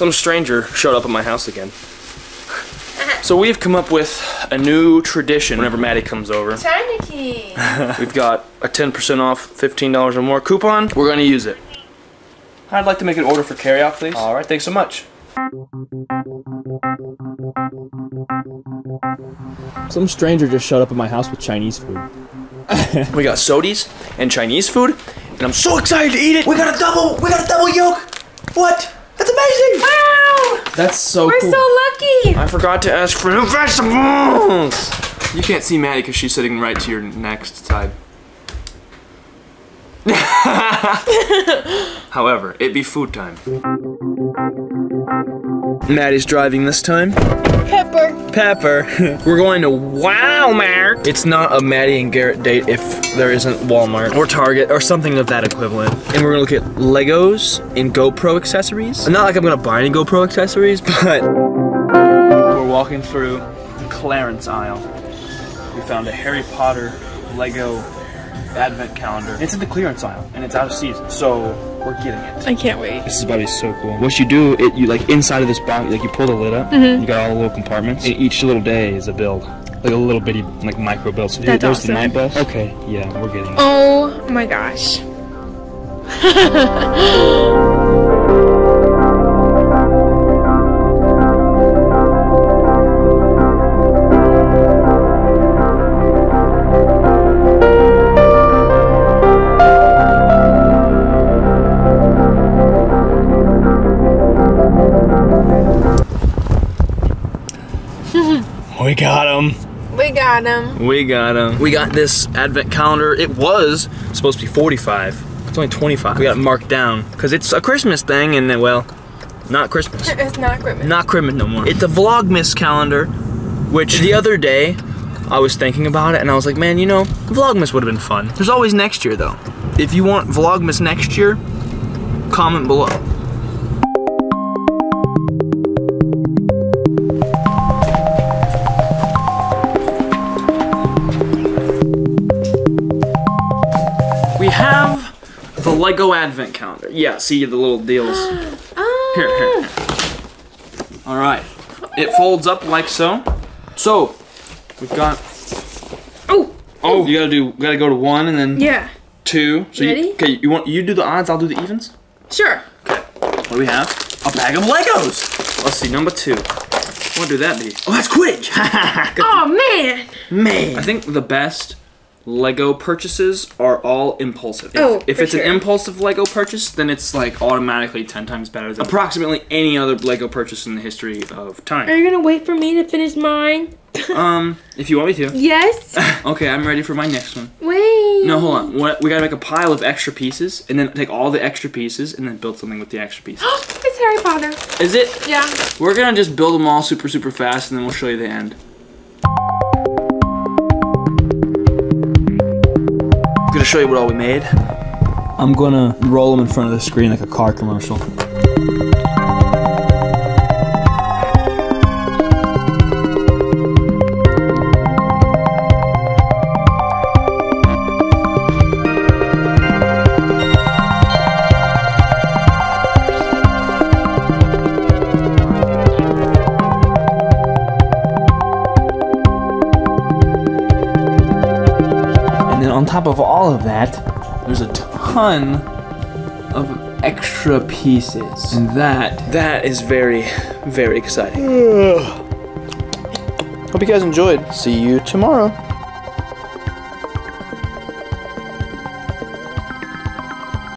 Some stranger showed up at my house again. So we've come up with a new tradition whenever Mattie comes over. Turniki! We've got a 10% off, $15 or more coupon. We're going to use it. I'd like to make an order for carryout, please. All right, thanks so much. Some stranger just showed up at my house with Chinese food. We got sodies and Chinese food, and I'm so excited to eat it! We got a double yolk! What? That's amazing! Wow! That's so cool. We're so lucky! I forgot to ask for new vegetables! You can't see Mattie because she's sitting right to your next side. However, it'd be food time. Mattie's driving this time. Pepper. We're going to Walmart. It's not a Mattie and Garrett date if there isn't Walmart or Target or something of that equivalent. And we're gonna look at Legos and GoPro accessories. Not like I'm gonna buy any GoPro accessories, but we're walking through the clearance aisle. We found a Harry Potter Lego advent calendar. It's in the clearance aisle and it's out of season, so we're getting it. I can't wait. This is about to be so cool. What you do, you like inside of this box, like you pull the lid up, you got all the little compartments, and each little day is a build, like a little bitty like micro build. So there's awesome. The night bus. Okay, yeah, we're getting it. Oh my gosh. We got him. We got him. We got him. We got this advent calendar. It was supposed to be $45. It's only $25. We got it marked down because it's a Christmas thing, and well, not Christmas. It's not Christmas. Not Christmas no more. It's a Vlogmas calendar, which the other day I was thinking about it, and I was like, man, you know, Vlogmas would have been fun. There's always next year, though. If you want Vlogmas next year, comment below. Lego advent calendar. Yeah, see the little deals. Here. All right. It folds up like so. So, we've got... Oh, you gotta go to one and then... Yeah. Two. So ready? Okay, you do the odds, I'll do the evens? Sure. Okay. What do we have? A bag of Legos. Let's see, number two. What would that be? Oh, that's Quidditch. Oh, man. I think the best Lego purchases are all impulsive. If it's an impulsive Lego purchase, then it's like automatically 10 times better than approximately any other Lego purchase in the history of time. Are you gonna wait for me to finish mine? If you want me to. Yes. Okay, I'm ready for my next one. Wait. No, hold on. We gotta make a pile of extra pieces, and then take all the extra pieces, and then build something with the extra pieces. It's Harry Potter. Is it? Yeah. We're gonna just build them all super, super fast, and then we'll show you the end. To show you what all we made. I'm gonna roll them in front of the screen like a car commercial. On top of all of that, there's a ton of extra pieces. And that is very, very exciting. Hope you guys enjoyed. See you tomorrow.